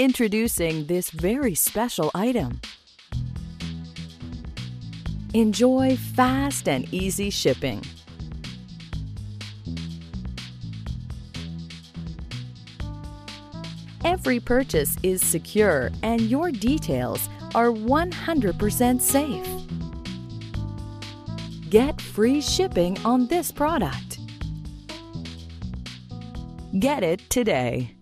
Introducing this very special item. Enjoy fast and easy shipping. Every purchase is secure and your details are 100% safe. Get free shipping on this product. Get it today.